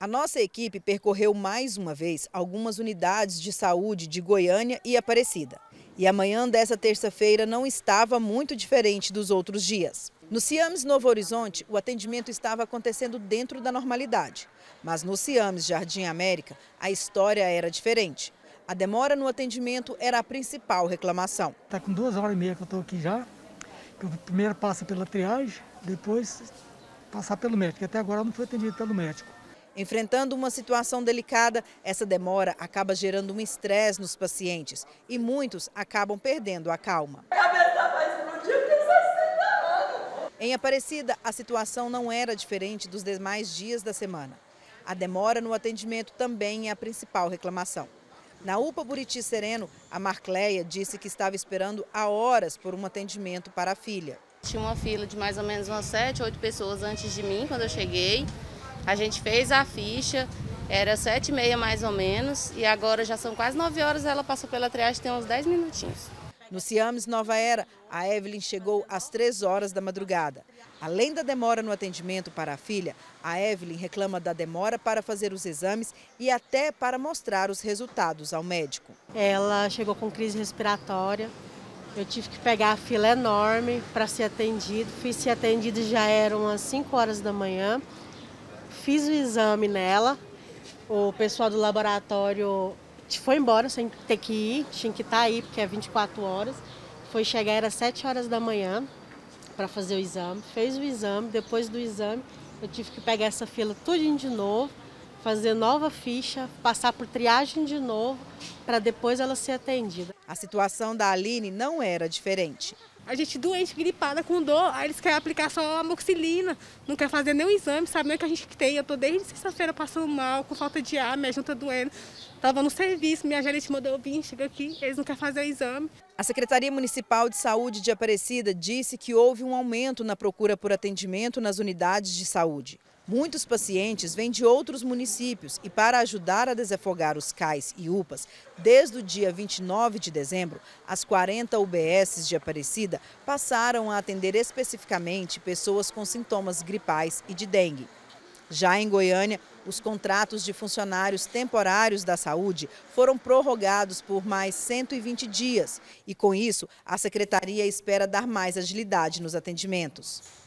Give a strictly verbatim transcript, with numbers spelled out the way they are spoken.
A nossa equipe percorreu mais uma vez algumas unidades de saúde de Goiânia e Aparecida. E a manhã dessa terça-feira não estava muito diferente dos outros dias. No CIAMS Novo Horizonte, o atendimento estava acontecendo dentro da normalidade. Mas no CIAMS Jardim América, a história era diferente. A demora no atendimento era a principal reclamação. Está com duas horas e meia que eu estou aqui já. Eu primeiro passa pela triagem, depois passar pelo médico. Até agora não foi atendido pelo médico. Enfrentando uma situação delicada, essa demora acaba gerando um estresse nos pacientes e muitos acabam perdendo a calma. A cabeça vai explodir porque você está. Em Aparecida, a situação não era diferente dos demais dias da semana. A demora no atendimento também é a principal reclamação. Na UPA Buriti Sereno, a Marcleia disse que estava esperando há horas por um atendimento para a filha. Tinha uma fila de mais ou menos umas sete, oito pessoas antes de mim quando eu cheguei. A gente fez a ficha, era sete e meia mais ou menos, e agora já são quase nove horas, ela passou pela triagem, tem uns dez minutinhos. No CIAMS Nova Era, a Evelyn chegou às três horas da madrugada. Além da demora no atendimento para a filha, a Evelyn reclama da demora para fazer os exames e até para mostrar os resultados ao médico. Ela chegou com crise respiratória, eu tive que pegar a fila enorme para ser atendido, fui ser atendido já eram às cinco horas da manhã. Fiz o exame nela, o pessoal do laboratório foi embora sem ter que ir, tinha que estar aí porque é vinte e quatro horas. Foi chegar, era sete horas da manhã para fazer o exame. Fez o exame, depois do exame eu tive que pegar essa fila tudinho de novo, fazer nova ficha, passar por triagem de novo para depois ela ser atendida. A situação da Aline não era diferente. A gente doente, gripada, com dor, aí eles querem aplicar só amoxicilina, não quer fazer nenhum exame, sabe nem que a gente tem. Eu estou desde sexta-feira passando mal, com falta de ar, minha junta doendo. Estava no serviço, minha gerente mandou eu vir, chega aqui, eles não querem fazer o exame. A Secretaria Municipal de Saúde de Aparecida disse que houve um aumento na procura por atendimento nas unidades de saúde. Muitos pacientes vêm de outros municípios e para ajudar a desafogar os CAIS e U P As, desde o dia vinte e nove de dezembro, as quarenta U B Ss de Aparecida passaram a atender especificamente pessoas com sintomas gripais e de dengue. Já em Goiânia, os contratos de funcionários temporários da saúde foram prorrogados por mais cento e vinte dias e, com isso, a Secretaria espera dar mais agilidade nos atendimentos.